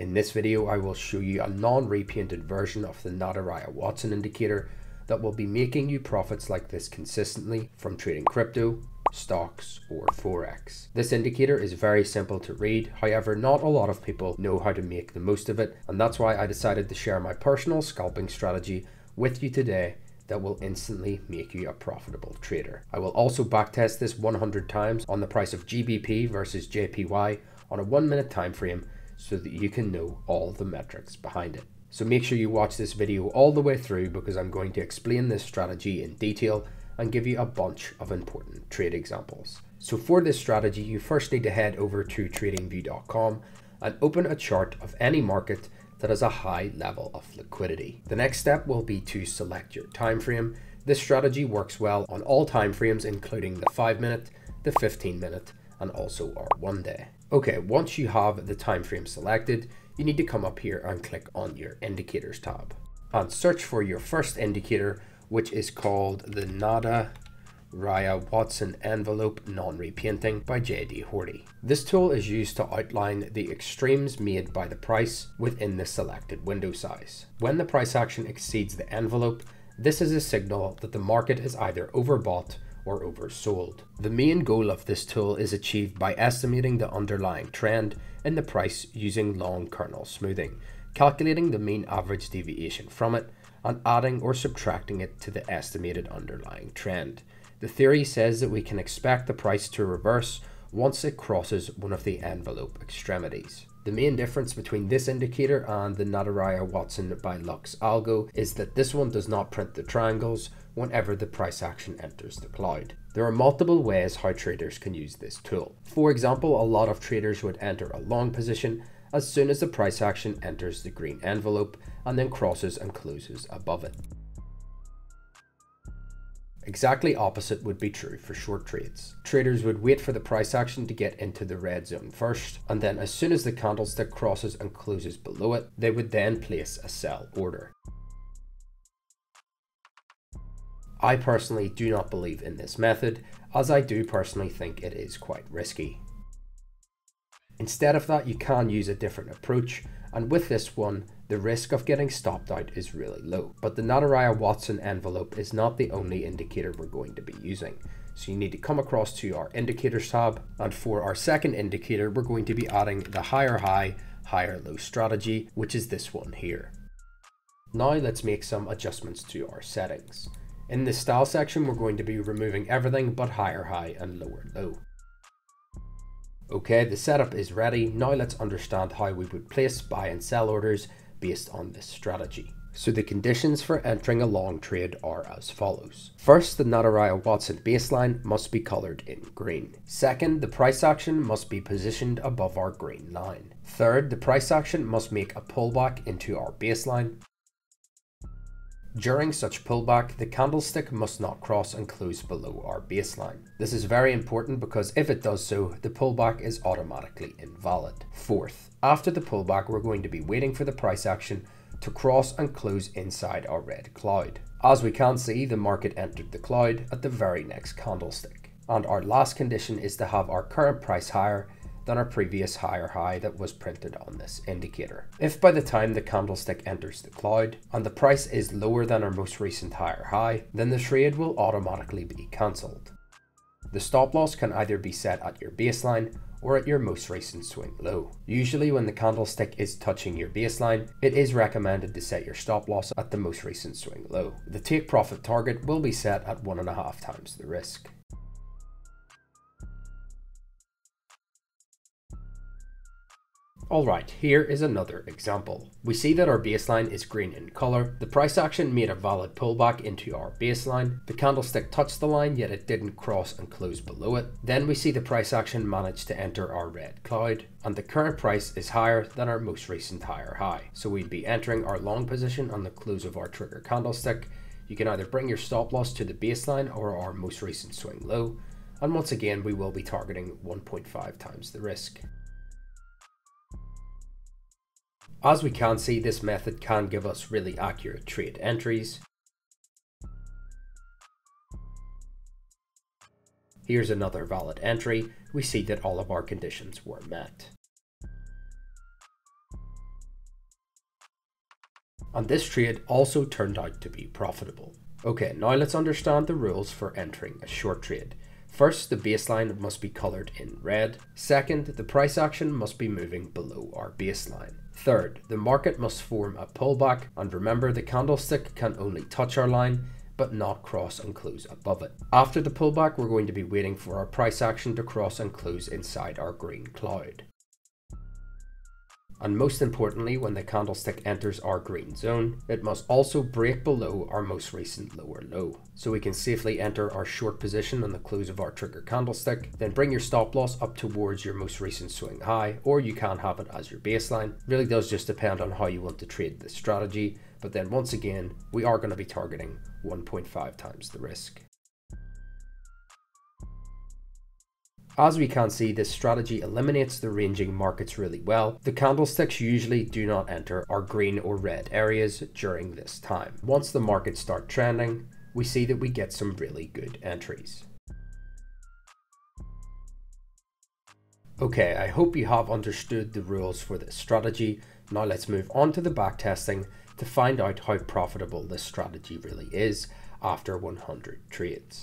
In this video, I will show you a non-repainted version of the Nadaraya-Watson indicator that will be making you profits like this consistently from trading crypto, stocks, or forex. This indicator is very simple to read, however not a lot of people know how to make the most of it, and that's why I decided to share my personal scalping strategy with you today that will instantly make you a profitable trader. I will also backtest this 100 times on the price of GBP versus JPY on a 1 minute time frame so that you can know all the metrics behind it. So make sure you watch this video all the way through because I'm going to explain this strategy in detail and give you a bunch of important trade examples. So for this strategy, you first need to head over to tradingview.com and open a chart of any market that has a high level of liquidity. The next step will be to select your time frame. This strategy works well on all time frames, including the 5 minute, the 15 minute, and also our 1 day. Okay, once you have the time frame selected, you need to come up here and click on your indicators tab and search for your first indicator, which is called the Nadaraya-Watson Envelope Non-Repainting by J.D. Horty. This tool is used to outline the extremes made by the price within the selected window size. When the price action exceeds the envelope, this is a signal that the market is either overbought or oversold. The main goal of this tool is achieved by estimating the underlying trend in the price using long kernel smoothing, calculating the mean average deviation from it, and adding or subtracting it to the estimated underlying trend. The theory says that we can expect the price to reverse once it crosses one of the envelope extremities. The main difference between this indicator and the Nadaraya-Watson by Lux Algo is that this one does not print the triangles whenever the price action enters the cloud. There are multiple ways how traders can use this tool. For example, a lot of traders would enter a long position as soon as the price action enters the green envelope and then crosses and closes above it. Exactly opposite would be true for short trades. Traders would wait for the price action to get into the red zone first, and then as soon as the candlestick crosses and closes below it, they would then place a sell order. I personally do not believe in this method, as I do personally think it is quite risky. Instead of that, you can use a different approach, and with this one, the risk of getting stopped out is really low. But the Nadaraya-Watson envelope is not the only indicator we're going to be using. So you need to come across to our indicators tab, and for our second indicator, we're going to be adding the higher high, higher low strategy, which is this one here. Now let's make some adjustments to our settings. In the style section, we're going to be removing everything but higher high and lower low. Okay, the setup is ready. Now let's understand how we would place buy and sell orders based on this strategy. So the conditions for entering a long trade are as follows. First, the Nadaraya-Watson baseline must be colored in green. Second, the price action must be positioned above our green line. Third, the price action must make a pullback into our baseline. During such pullback, the candlestick must not cross and close below our baseline. This is very important because if it does so, the pullback is automatically invalid. Fourth, after the pullback, we're going to be waiting for the price action to cross and close inside our red cloud. As we can see, the market entered the cloud at the very next candlestick. And our last condition is to have our current price higher than our previous higher high that was printed on this indicator. If by the time the candlestick enters the cloud and the price is lower than our most recent higher high, then the trade will automatically be cancelled. The stop loss can either be set at your baseline or at your most recent swing low. Usually when the candlestick is touching your baseline, it is recommended to set your stop loss at the most recent swing low. The take profit target will be set at 1.5 times the risk. Alright, here is another example. We see that our baseline is green in colour, the price action made a valid pullback into our baseline, the candlestick touched the line yet it didn't cross and close below it, then we see the price action managed to enter our red cloud, and the current price is higher than our most recent higher high. So we'd be entering our long position on the close of our trigger candlestick. You can either bring your stop loss to the baseline or our most recent swing low, and once again we will be targeting 1.5 times the risk. As we can see, this method can give us really accurate trade entries. Here's another valid entry. We see that all of our conditions were met. And this trade also turned out to be profitable. Okay, now let's understand the rules for entering a short trade. First, the baseline must be coloured in red. Second, the price action must be moving below our baseline. Third, the market must form a pullback, and remember the candlestick can only touch our line but not cross and close above it. After the pullback, we're going to be waiting for our price action to cross and close inside our green cloud. And most importantly, when the candlestick enters our green zone, it must also break below our most recent lower low. So we can safely enter our short position on the close of our trigger candlestick, then bring your stop loss up towards your most recent swing high, or you can have it as your baseline. It really does just depend on how you want to trade this strategy, but then once again, we are going to be targeting 1.5 times the risk. As we can see, this strategy eliminates the ranging markets really well. The candlesticks usually do not enter our green or red areas during this time. Once the markets start trending, we see that we get some really good entries. Okay, I hope you have understood the rules for this strategy. Now let's move on to the backtesting to find out how profitable this strategy really is after 100 trades.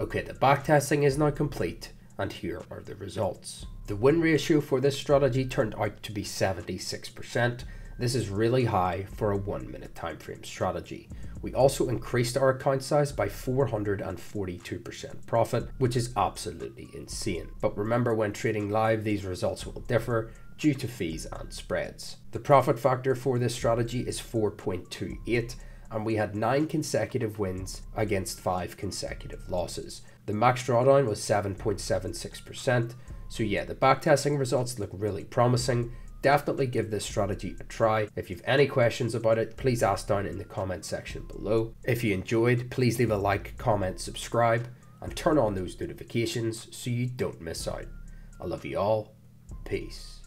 Okay, the backtesting is now complete, and here are the results. The win ratio for this strategy turned out to be 76%. This is really high for a 1-minute time frame strategy. We also increased our account size by 442% profit, which is absolutely insane. But remember, when trading live, these results will differ due to fees and spreads. The profit factor for this strategy is 4.28. and we had 9 consecutive wins against 5 consecutive losses. The max drawdown was 7.76%. So yeah, the backtesting results look really promising. Definitely give this strategy a try. If you've any questions about it, please ask down in the comment section below. If you enjoyed, please leave a like, comment, subscribe, and turn on those notifications so you don't miss out. I love you all. Peace.